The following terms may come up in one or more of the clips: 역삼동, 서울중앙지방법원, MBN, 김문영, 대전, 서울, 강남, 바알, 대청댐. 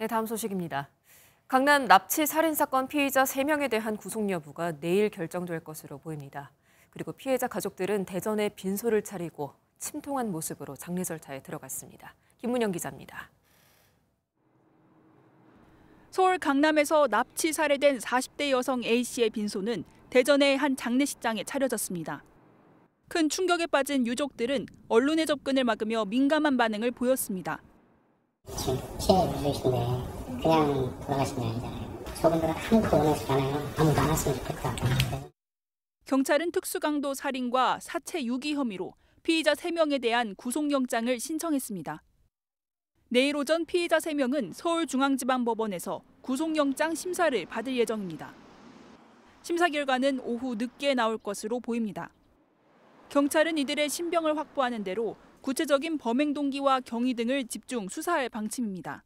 네, 다음 소식입니다. 강남 납치 살인사건 피의자 3명에 대한 구속 여부가 내일 결정될 것으로 보입니다. 그리고 피해자 가족들은 대전에 빈소를 차리고 침통한 모습으로 장례 절차에 들어갔습니다. 김문영 기자입니다. 서울 강남에서 납치 살해된 40대 여성 A씨의 빈소는 대전의 한 장례식장에 차려졌습니다. 큰 충격에 빠진 유족들은 언론의 접근을 막으며 민감한 반응을 보였습니다. 지금 피해가 무엇이신데 그냥 돌아가신 게 아니잖아요. 저분들은 한국도 원해서 가나요? 아무도 안 왔으면 좋겠다. 경찰은 특수강도 살인과 사체 유기 혐의로 피의자 3명에 대한 구속영장을 신청했습니다. 내일 오전 피의자 3명은 서울중앙지방법원에서 구속영장 심사를 받을 예정입니다. 심사 결과는 오후 늦게 나올 것으로 보입니다. 경찰은 이들의 신병을 확보하는 대로 구체적인 범행 동기와 경위 등을 집중 수사할 방침입니다.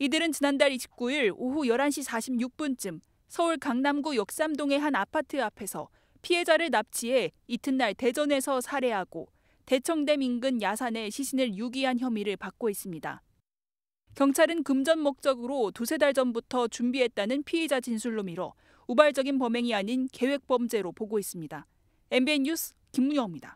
이들은 지난달 29일 오후 11시 46분쯤 서울 강남구 역삼동의 한 아파트 앞에서 피해자를 납치해 이튿날 대전에서 살해하고 대청댐 인근 야산에 시신을 유기한 혐의를 받고 있습니다. 경찰은 금전 목적으로 2~3달 전부터 준비했다는 피의자 진술로 미뤄 우발적인 범행이 아닌 계획 범죄로 보고 있습니다. MBN 뉴스 김문영입니다.